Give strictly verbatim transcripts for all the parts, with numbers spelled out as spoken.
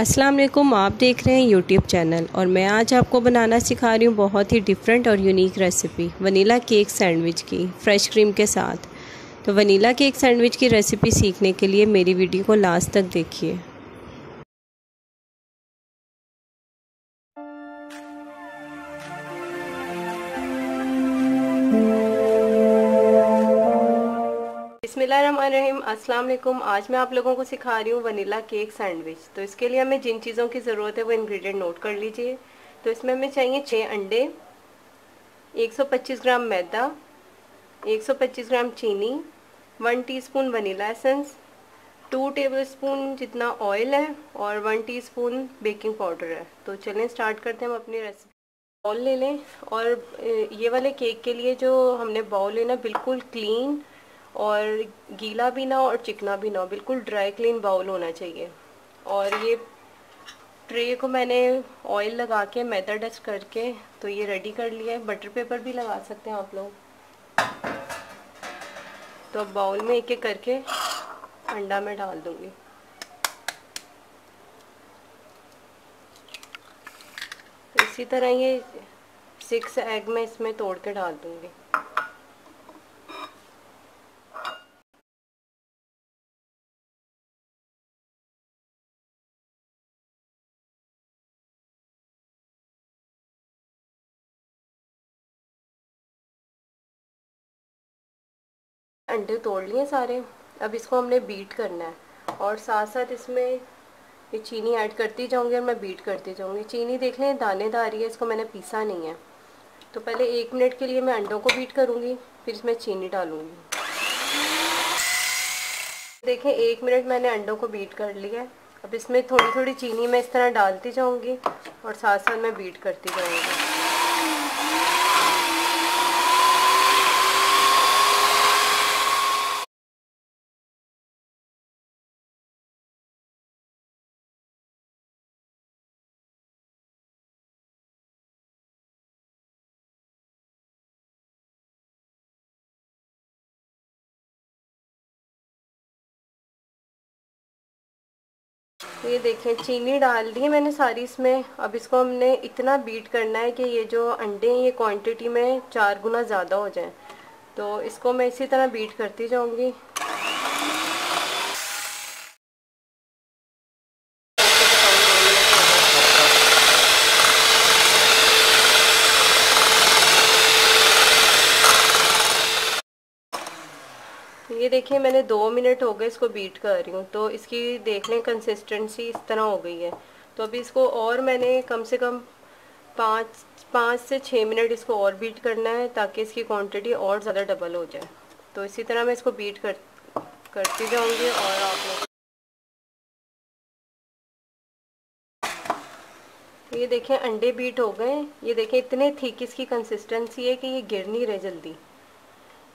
अस्सलाम वालेकुम, आप देख रहे हैं यूट्यूब चैनल और मैं आज आपको बनाना सिखा रही हूँ बहुत ही डिफरेंट और unique recipe vanilla cake sandwich की फ़्रेश क्रीम के साथ। तो वनीला केक सैंडविच की रेसिपी सीखने के लिए मेरी वीडियो को लास्ट तक देखिए। बिस्मिल्लाहिर्रहमानिर्रहीम, अस्सलाम वालेकुम। आज मैं आप लोगों को सिखा रही हूँ वनीला केक सैंडविच। तो इसके लिए हमें जिन चीज़ों की ज़रूरत है वो इंग्रेडिएंट नोट कर लीजिए। तो इसमें हमें चाहिए छः अंडे, एक सौ पच्चीस ग्राम मैदा, एक सौ पच्चीस ग्राम चीनी, one teaspoon vanilla essence, two tablespoon जितना ऑयल है और वन टीस्पून बेकिंग पाउडर है। तो चलें स्टार्ट करते हैं हम अपनी रेसिपी। बाउल ले लें और ये वाले केक के लिए जो हमने बाउल लेना बिल्कुल क्लीन और गीला भी ना और चिकना भी ना, बिल्कुल ड्राई क्लीन बाउल होना चाहिए। और ये ट्रे को मैंने ऑयल लगा के मैदा डस्ट करके तो ये रेडी कर लिया है। बटर पेपर भी लगा सकते हैं आप लोग। तो अब बाउल में एक एक करके अंडा में डाल दूंगी। तो इसी तरह ये सिक्स एग में इसमें तोड़ के डाल दूंगी। अंडे तोड़ लिए सारे। अब इसको हमने बीट करना है और साथ साथ इसमें ये चीनी ऐड करती जाऊंगी और मैं बीट करती जाऊंगी। चीनी देख लें दानेदार है, इसको मैंने पीसा नहीं है। तो पहले एक मिनट के लिए मैं अंडों को बीट करूंगी, फिर इसमें चीनी डालूंगी। देखें एक मिनट मैंने अंडों को बीट कर लिया। अब इसमें थोड़ी थोड़ी चीनी मैं इस तरह डालती जाऊँगी और साथ साथ मैं बीट करती जाऊँगी। ये देखें चीनी डाल दी है मैंने सारी इसमें। अब इसको हमने इतना बीट करना है कि ये जो अंडे हैं ये क्वांटिटी में चार गुना ज़्यादा हो जाए। तो इसको मैं इसी तरह बीट करती जाऊंगी। ये देखिए मैंने दो मिनट हो गए इसको बीट कर रही हूँ। तो इसकी देख लें कंसिस्टेंसी इस तरह हो गई है। तो अभी इसको और मैंने कम से कम पाँच पाँच से छः मिनट इसको और बीट करना है ताकि इसकी क्वांटिटी और ज़्यादा डबल हो जाए। तो इसी तरह मैं इसको बीट कर करती जाऊँगी। और आप ये देखें अंडे बीट हो गए। ये देखें इतने थिक इसकी कंसिस्टेंसी है कि ये गिर नहीं रहे जल्दी।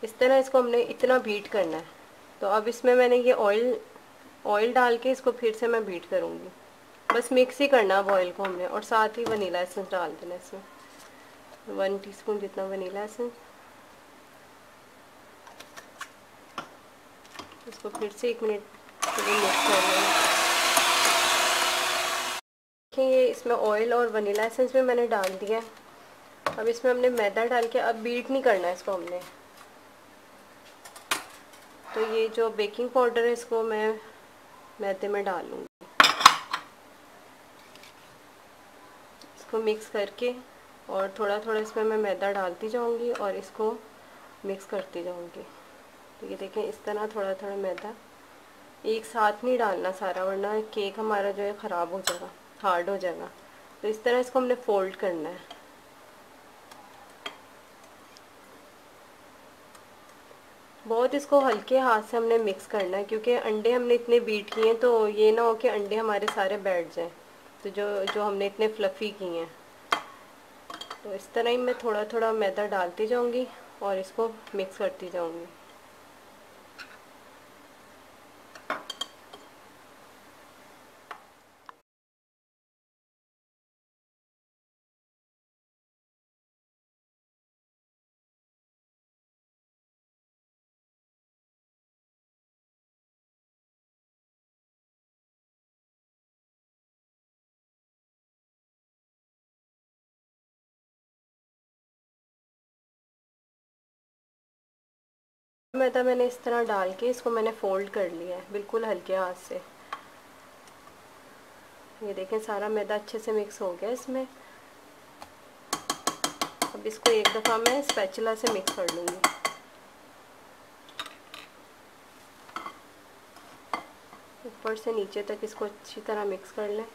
इस तरह इसको हमने इतना बीट करना है। तो अब इसमें मैंने ये ऑयल ऑयल डाल के इसको फिर से मैं बीट करूँगी। बस मिक्स ही करना है ऑयल को हमने और साथ ही वनीला एसेंस डाल देना इसमें, वन टीस्पून जितना वनीला एसेंस। इसको फिर से एक मिनट के लिए मिक्स कर लेना है। ये इसमें ऑयल और वनीला एसेंस भी मैंने डाल दिया। अब इसमें हमने मैदा डाल के अब बीट नहीं करना है इसको हमने। तो ये जो बेकिंग पाउडर है इसको मैं मैदे में डालूंगी। इसको मिक्स करके और थोड़ा थोड़ा इसमें मैं मैदा डालती जाऊंगी और इसको मिक्स करती जाऊंगी। तो ये देखें इस तरह थोड़ा थोड़ा मैदा एक साथ नहीं डालना सारा, वरना केक हमारा जो है ख़राब हो जाएगा, हार्ड हो जाएगा। तो इस तरह इसको हमने फोल्ड करना है। बहुत इसको हल्के हाथ से हमने मिक्स करना है क्योंकि अंडे हमने इतने बीट किए हैं तो ये ना हो कि अंडे हमारे सारे बैठ जाएं। तो जो जो हमने इतने फ्लफ़ी किए हैं तो इस तरह ही मैं थोड़ा थोड़ा मैदा डालती जाऊंगी और इसको मिक्स करती जाऊंगी। मैदा मैंने इस तरह डाल के इसको मैंने फोल्ड कर लिया है बिल्कुल हल्के हाथ से। ये देखें सारा मैदा अच्छे से मिक्स हो गया इसमें। अब इसको एक दफ़ा मैं स्पैचुला से मिक्स कर लूँगी। ऊपर से नीचे तक इसको अच्छी तरह मिक्स कर लें।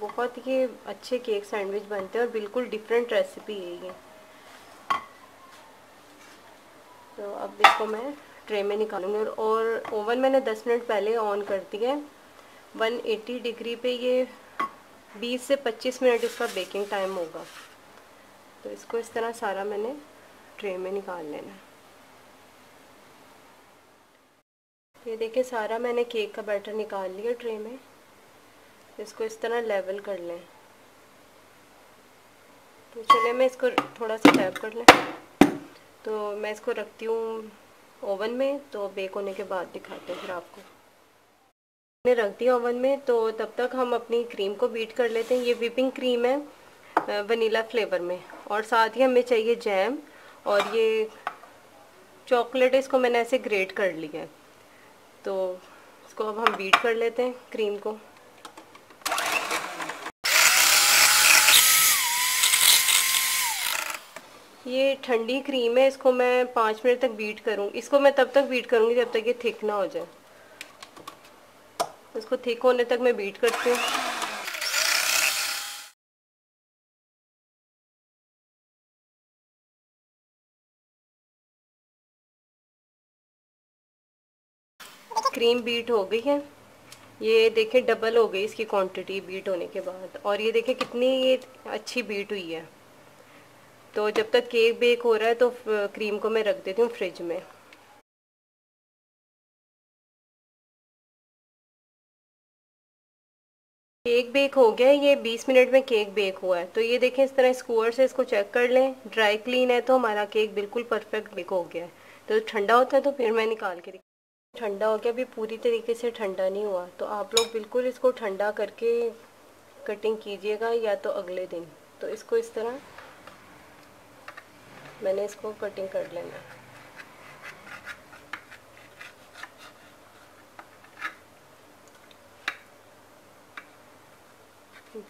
बहुत ही अच्छे केक सैंडविच बनते हैं और बिल्कुल डिफरेंट रेसिपी है ये। तो अब इसको मैं ट्रे में निकालूंगी और, और ओवन मैंने दस मिनट पहले ऑन कर दिया है। एक सौ अस्सी डिग्री पे ये बीस से पच्चीस मिनट इसका बेकिंग टाइम होगा। तो इसको इस तरह सारा मैंने ट्रे में निकाल लेना है। ये देखिए सारा मैंने केक का बैटर निकाल लिया ट्रे में। इसको इस तरह लेवल कर लें। तो चलिए मैं इसको थोड़ा सा टैप कर लें। तो मैं इसको रखती हूँ ओवन में, तो बेक होने के बाद दिखाते हैं फिर आपको। मैंने रख दिया ओवन में, तो तब तक हम अपनी क्रीम को बीट कर लेते हैं। ये व्हिपिंग क्रीम है वनीला फ्लेवर में और साथ ही हमें चाहिए जैम और ये चॉकलेट। इसको मैंने ऐसे ग्रेट कर लिया है। तो इसको अब हम बीट कर लेते हैं क्रीम को। ये ठंडी क्रीम है, इसको मैं पाँच मिनट तक बीट करूँगी। इसको मैं तब तक बीट करूँगी जब तक ये थिक ना हो जाए। इसको थिक होने तक मैं बीट करती हूँ। क्रीम बीट हो गई है। ये देखें डबल हो गई इसकी क्वांटिटी बीट होने के बाद। और ये देखें कितनी ये अच्छी बीट हुई है। तो जब तक केक बेक हो रहा है तो क्रीम को मैं रख देती हूँ फ्रिज में। केक बेक हो गया है, ये बीस मिनट में केक बेक हुआ है। तो ये देखें इस तरह स्कूअर से इसको चेक कर लें। ड्राई क्लीन है तो हमारा केक बिल्कुल परफेक्ट बेक हो गया है। तो ठंडा होता है तो फिर मैं निकाल के दिखाती हूँ। ठंडा हो गया, अभी पूरी तरीके से ठंडा नहीं हुआ। तो आप लोग बिल्कुल इसको ठंडा करके कटिंग कीजिएगा या तो अगले दिन। तो इसको इस तरह मैंने इसको कटिंग कर लेना है।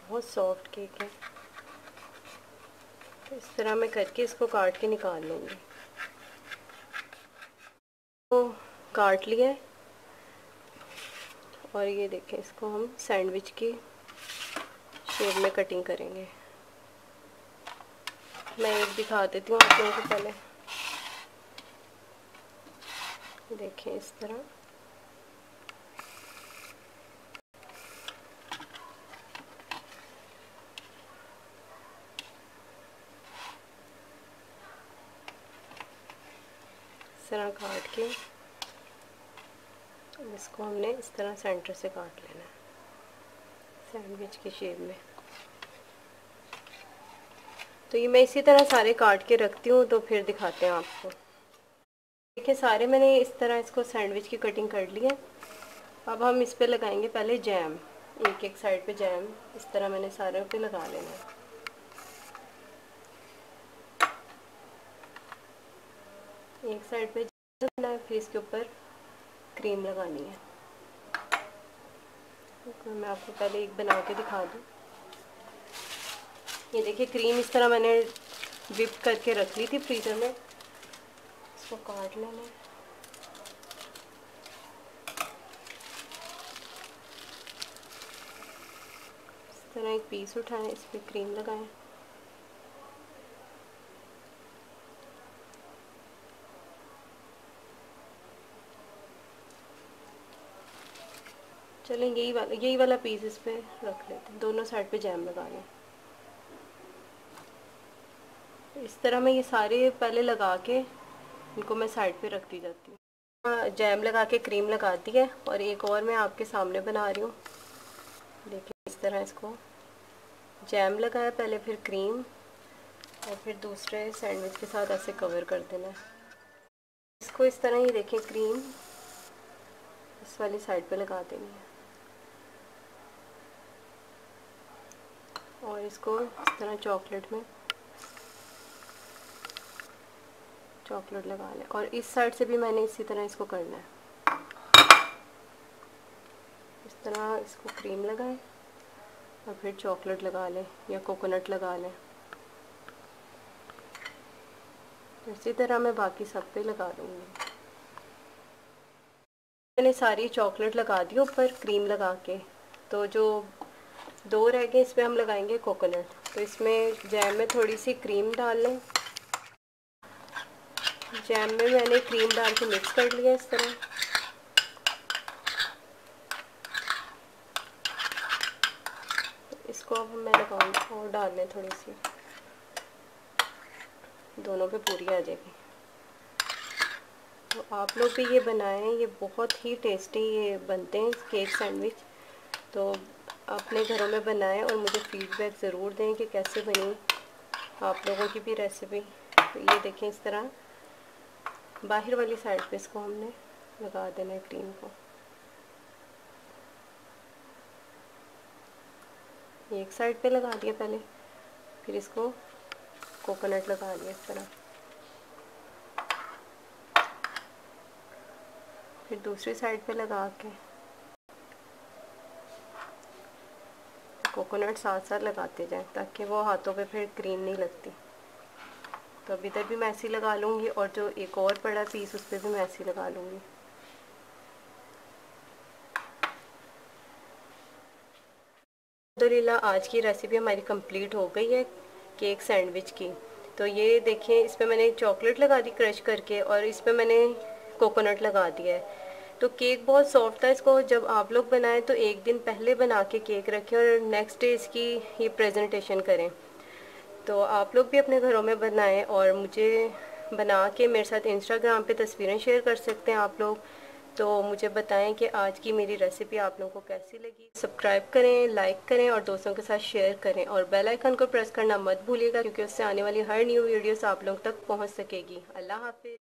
बहुत सॉफ्ट केक है। तो इस तरह मैं करके इसको काट के निकाल लूँगी। तो काट लिया है और ये देखें इसको हम सैंडविच की शेप में कटिंग करेंगे। मैं एक दिखा देती हूँ आप लोगों को पहले। देखिए इस तरह काट के इसको हमने इस तरह सेंटर से काट लेना है सैंडविच की शेप में। तो ये मैं इसी तरह सारे काट के रखती हूँ, तो फिर दिखाते हैं आपको। देखिए सारे मैंने इस तरह इसको सैंडविच की कटिंग कर ली है। अब हम इस पे लगाएंगे पहले जैम। एक एक साइड पे जैम इस तरह मैंने सारे पे लगा लेना है। एक साइड पे जैम, फिर इसके ऊपर क्रीम लगानी है। तो मैं आपको पहले एक बना के दिखा दूँ। ये देखिए क्रीम इस तरह मैंने व्हिप करके रख ली थी फ्रीजर में। इसको काट लेना है। इस तरह एक पीस उठाएं, इस पर क्रीम लगाएं। चलें यही वाला यही वाला पीस इस पर रख लेते हैं। दोनों साइड पे जैम लगा लें। इस तरह मैं ये सारे पहले लगा के इनको मैं साइड पे रखती जाती हूँ। जैम लगा के क्रीम लगाती है और एक और मैं आपके सामने बना रही हूँ। देखिए इस तरह इसको जैम लगाया पहले, फिर क्रीम और फिर दूसरे सैंडविच के साथ ऐसे कवर कर देना है इसको। इस तरह ही देखिए क्रीम इस वाली साइड पे लगा देनी है और इसको इस तरह चॉकलेट में चॉकलेट लगा लें। और इस साइड से भी मैंने इसी तरह इसको करना है, इस तरह इसको क्रीम लगाएं और फिर चॉकलेट लगा लें या कोकोनट लगा लें। इसी तरह मैं बाकी सब पे लगा दूंगी। मैंने सारी चॉकलेट लगा दी ऊपर क्रीम लगा के, तो जो दो रह गए इस पर हम लगाएंगे कोकोनट। तो इसमें जैम में थोड़ी सी क्रीम डाल लें। जैम में मैंने क्रीम डाल के मिक्स कर लिया इस तरह। इसको अब मैं लगाऊंगी और डाल लें थोड़ी सी, दोनों पे पूरी आ जाएगी। तो आप लोग भी ये बनाएं, ये बहुत ही टेस्टी ये बनते हैं केक सैंडविच। तो अपने घरों में बनाएं और मुझे फीडबैक ज़रूर दें कि कैसे बनी आप लोगों की भी रेसिपी। तो ये देखें इस तरह बाहर वाली साइड पे इसको हमने लगा देना है क्रीम को। एक साइड पे लगा दिया पहले, फिर इसको कोकोनट लगा दिया इस तरह, फिर दूसरी साइड पे लगा के कोकोनट साथ साथ लगाते जाएं ताकि वो हाथों पे फिर क्रीम नहीं लगती। तो अभी तक भी मैं ऐसी लगा लूँगी और जो एक और बड़ा पीस उस पर भी मैं ऐसी लगा लूँगी। अल्हम्दुलिल्लाह आज की रेसिपी हमारी कंप्लीट हो गई है केक सैंडविच की। तो ये देखें इस पर मैंने चॉकलेट लगा दी क्रश करके और इस पर मैंने कोकोनट लगा दिया है। तो केक बहुत सॉफ्ट था। इसको जब आप लोग बनाएं तो एक दिन पहले बना के केक रखें और नेक्स्ट डे इसकी ये प्रेजेंटेशन करें। तो आप लोग भी अपने घरों में बनाएं और मुझे बना के मेरे साथ इंस्टाग्राम पे तस्वीरें शेयर कर सकते हैं आप लोग। तो मुझे बताएं कि आज की मेरी रेसिपी आप लोगों को कैसी लगी। सब्सक्राइब करें, लाइक करें और दोस्तों के साथ शेयर करें और बेल आइकन को प्रेस करना मत भूलिएगा क्योंकि उससे आने वाली हर न्यू वीडियोस आप लोगों तक पहुंच सकेगी। अल्लाह हाफिज़।